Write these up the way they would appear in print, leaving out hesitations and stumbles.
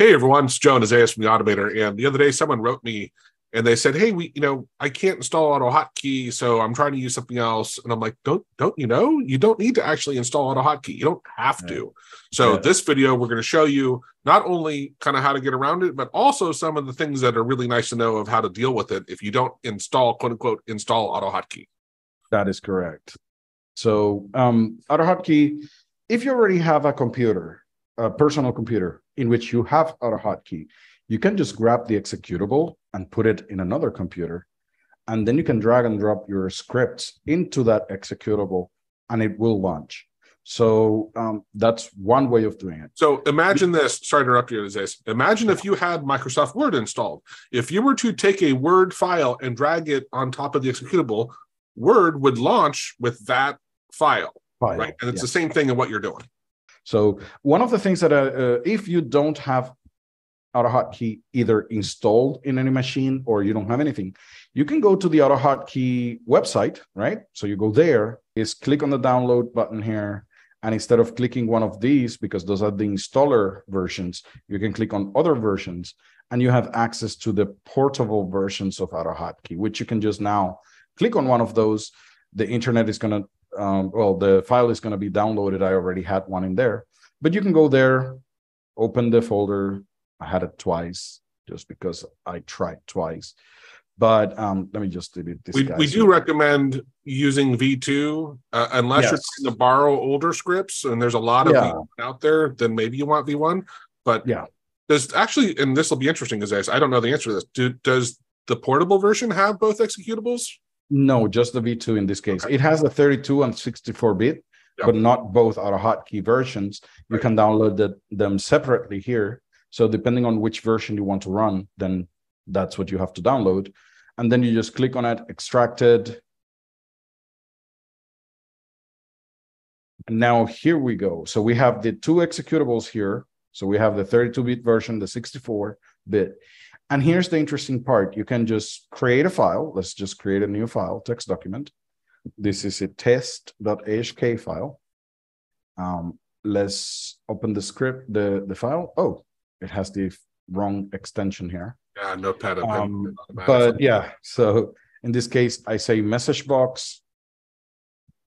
Hey everyone, it's Joe and Isaias from the Automator. And the other day, someone wrote me and they said, "Hey, I can't install AutoHotkey, so I'm trying to use something else." And I'm like, "You don't need to actually install AutoHotkey. You don't have to." So this video, we're going to show you not only kind of how to get around it, but also some of the things that are really nice to know of how to deal with it if you don't install, quote unquote, install AutoHotkey. That is correct. So AutoHotkey, if you already have a computer, a personal computer in which you have AutoHotkey, you can just grab the executable and put it in another computer, and then you can drag and drop your scripts into that executable, and it will launch. So that's one way of doing it. So imagine this. Sorry to interrupt you, Isaias. Imagine if you had Microsoft Word installed. If you were to take a Word file and drag it on top of the executable, Word would launch with that file. Right? And it's the same thing in what you're doing. So one of the things that, if you don't have AutoHotkey either installed in any machine or you don't have anything, you can go to the AutoHotkey website, right? So you go there, is click on the download button here. And instead of clicking one of these, because those are the installer versions, you can click on other versions, and you have access to the portable versions of AutoHotkey, which you can just now click on one of those. The internet is going to the file is going to be downloaded. I already had one in there, but you can go there, open the folder. I had it twice just because I tried twice, but let me just delete this. We do recommend using V2 unless you're trying to borrow older scripts, and there's a lot of V1 out there, then maybe you want V1. But there's actually, and this will be interesting because I don't know the answer to this. Does the portable version have both executables? No, just the V2 in this case. Okay. It has the 32 and 64-bit, but not both AutoHotkey versions. You can download them separately here. So depending on which version you want to run, then that's what you have to download. And then you just click on it, extract it. And now here we go. So we have the two executables here. So we have the 32-bit version, the 64-bit. And here's the interesting part. You can just create a file. Let's just create a new file, text document. This is a test.ahk file. Let's open the script, the file. Oh, it has the wrong extension here. Yeah, Notepad. But yeah, so in this case, I say message box.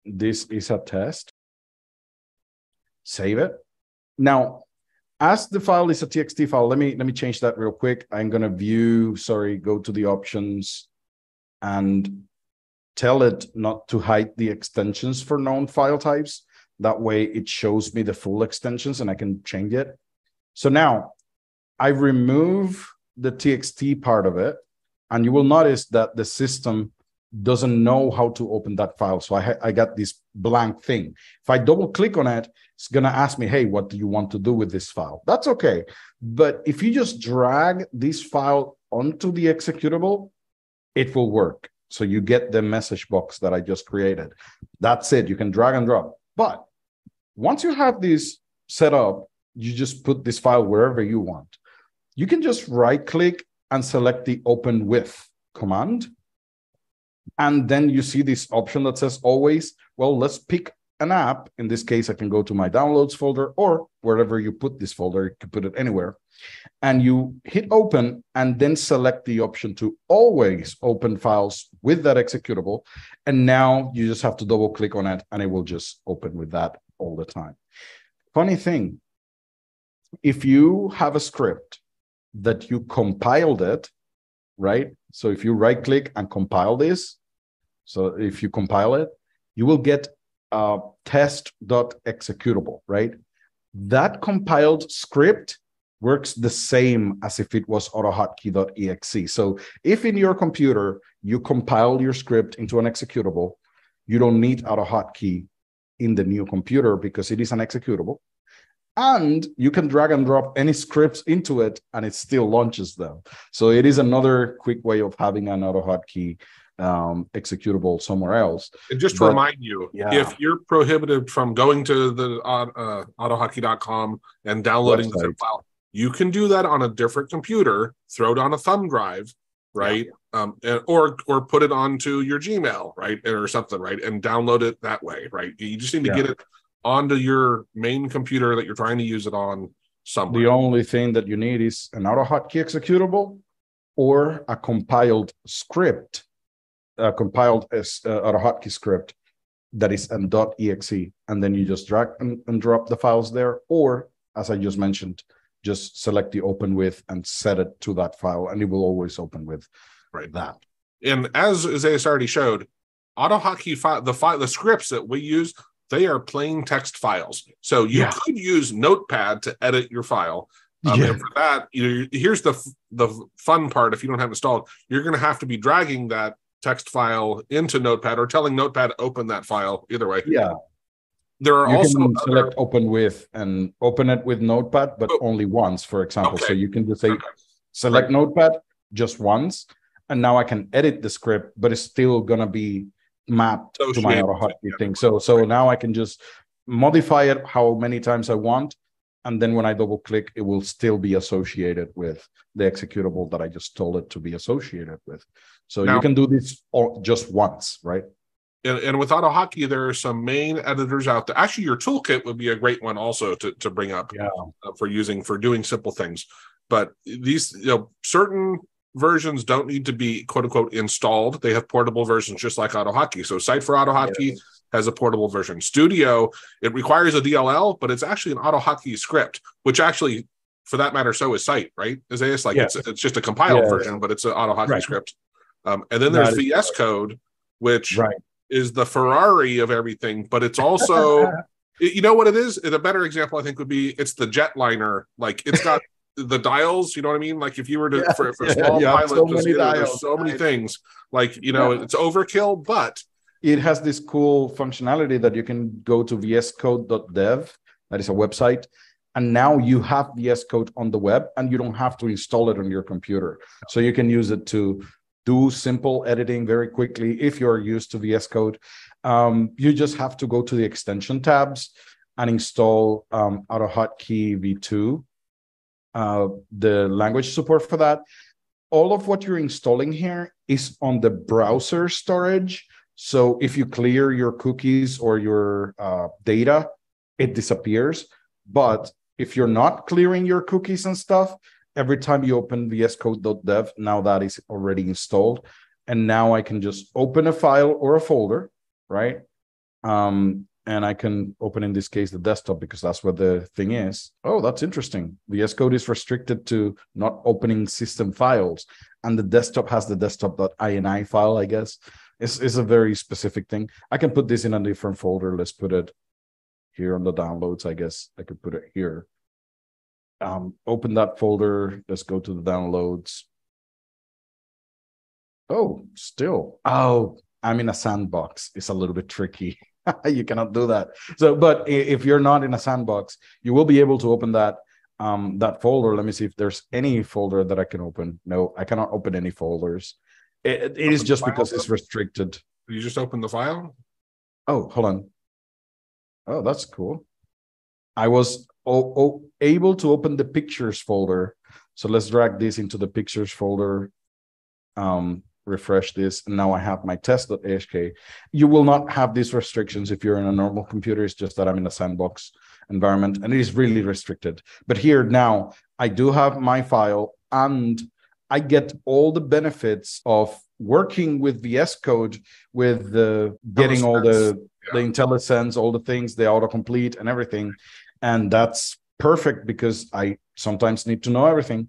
This is a test. Save it. Now, as the file is a txt file, let me change that real quick. I'm going to go to the options and tell it not to hide the extensions for known file types. That way it shows me the full extensions and I can change it. So now I remove the txt part of it, and you will notice that the system doesn't know how to open that file. So I got this blank thing. If I double click on it, it's going to ask me, hey, what do you want to do with this file? That's okay. But if you just drag this file onto the executable, it will work. So you get the message box that I just created. That's it. You can drag and drop. But once you have this set up, you just put this file wherever you want. You can just right click and select the open with command. And then you see this option that says always. Well, let's pick an app. In this case, I can go to my downloads folder or wherever you put this folder. You can put it anywhere. And you hit open and then select the option to always open files with that executable. And now you just have to double click on it and it will just open with that all the time. Funny thing, if you have a script that you compiled it, right? So if you right click and compile this, so if you compile it, you will get a test.executable, right? That compiled script works the same as if it was AutoHotkey.exe. So if in your computer, you compile your script into an executable, you don't need AutoHotkey in the new computer because it is an executable. And you can drag and drop any scripts into it, and it still launches them. So it is another quick way of having an AutoHotkey executable somewhere else. And just to remind you, if you're prohibited from going to the AutoHotkey.com and downloading the zip file, you can do that on a different computer, throw it on a thumb drive, right? Yeah. Or put it onto your Gmail, right? Or something, right? And download it that way, right? You just need to get it onto your main computer that you're trying to use it on, somewhere. The only thing that you need is an AutoHotkey executable or a compiled script, a compiled AutoHotkey script that is an .exe, and then you just drag and drop the files there, or as I just mentioned, just select the open with and set it to that file, and it will always open with that. And as Isaias already showed, AutoHotkey file, the scripts that we use, they are plain text files. So you could use Notepad to edit your file. And for that, here's the fun part. If you don't have it installed, you're going to have to be dragging that text file into Notepad or telling Notepad open that file. Either way, there are you can select open with and open it with Notepad, but only once, for example. So you can just say select Notepad just once, and now I can edit the script, but it's still gonna be mapped to my AutoHotkey thing. So now I can just modify it how many times I want, and then when I double click, it will still be associated with the executable that I just told it to be associated with. So now, you can do this just once, right? And with AutoHotkey, there are some main editors out there. Actually, your toolkit would be a great one also to bring up for doing simple things. But these certain versions don't need to be quote unquote installed. They have portable versions just like AutoHotkey. So SciTE for AutoHotkey has a portable version. Studio, it requires a DLL, but it's actually an AutoHotkey script, which actually, for that matter, so is SciTE, right? Isaias, it's just a compiled version, but it's an AutoHotkey script. And then there's VS Code, which is the Ferrari of everything, but it's also, you know what it is? The better example I think would be, it's the jetliner. Like it's got the dials, you know what I mean? Like if you were to, for a small pilot, there's so many things. Like, it's overkill, but it has this cool functionality that you can go to vscode.dev, that is a website, and now you have VS Code on the web and you don't have to install it on your computer. So you can use it to do simple editing very quickly if you're used to VS Code. You just have to go to the extension tabs and install AutoHotkey V2, the language support for that. All of what you're installing here is on the browser storage. So if you clear your cookies or your data, it disappears. But if you're not clearing your cookies and stuff, every time you open vscode.dev, now that is already installed. And now I can just open a file or a folder, right? And I can open, in this case, the desktop, because that's where the thing is. Oh, that's interesting. VS Code is restricted to not opening system files. And the desktop has the desktop.ini file, I guess. It's a very specific thing. I can put this in a different folder. Let's put it here on the downloads, I guess. I could put it here. Open that folder. Let's go to the downloads. Oh, I'm in a sandbox. It's a little bit tricky. You cannot do that. So, but if you're not in a sandbox, you will be able to open that that folder. Let me see if there's any folder that I can open. No, I cannot open any folders. It is just because it's restricted. You just open the file? Oh, hold on. Oh, that's cool. I was able to open the pictures folder. So let's drag this into the pictures folder, refresh this, and now I have my test.ahk. You will not have these restrictions if you're in a normal computer. It's just that I'm in a sandbox environment, and it is really restricted. But here now, I do have my file, and I get all the benefits of working with VS Code, with getting all the IntelliSense, all the things, the autocomplete and everything. And that's perfect because I sometimes need to know everything.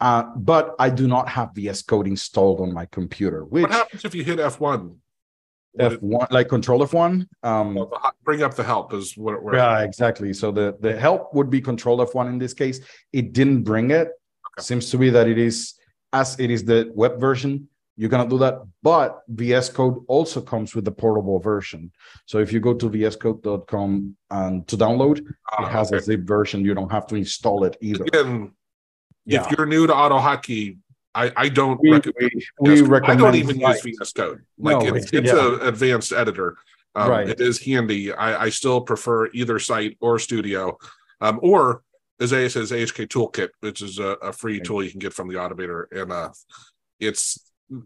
But I do not have VS Code installed on my computer. What happens if you hit F1? Like Control F1? Bring up the help is what it works. Yeah, exactly. So the help would be Control F1 in this case. It didn't bring it. Okay. Seems to be that it is, as it is the web version, you cannot do that. But VS Code also comes with the portable version. So if you go to vscode.com and to download, it has a zip version. You don't have to install it either. Again, if you're new to AutoHotkey, I don't recommend. We recommend. I don't even use VS Code. Like it's an advanced editor. It is handy. I still prefer either SciTE or Studio, or Isaias says AHK Toolkit, which is a free tool you can get from the Automator, and it's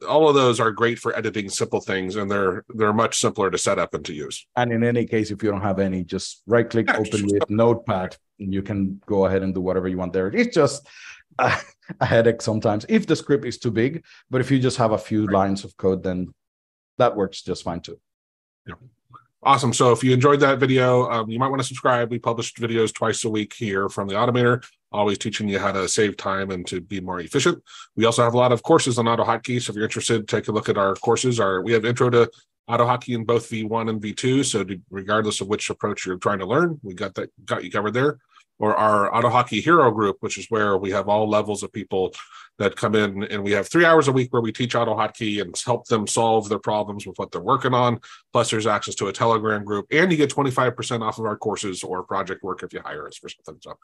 all of those are great for editing simple things, and they're much simpler to set up and to use. And in any case, if you don't have any, just right click, open with Notepad, and you can go ahead and do whatever you want there. It's just a headache sometimes if the script is too big, but if you just have a few lines of code, then that works just fine too. Yeah. Awesome. So if you enjoyed that video, you might want to subscribe. We publish videos twice a week here from the Automator, always teaching you how to save time and to be more efficient. We also have a lot of courses on AutoHotkey. So if you're interested, take a look at our courses. We have Intro to AutoHotkey in both V1 and V2. So regardless of which approach you're trying to learn, we got you covered there. Or our AutoHotkey Hero Group, which is where we have all levels of people that come in, and we have 3 hours a week where we teach AutoHotkey and help them solve their problems with what they're working on. Plus, there's access to a Telegram group, and you get 25% off of our courses or project work if you hire us for something. So,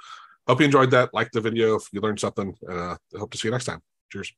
hope you enjoyed that. Like the video if you learned something. Hope to see you next time. Cheers.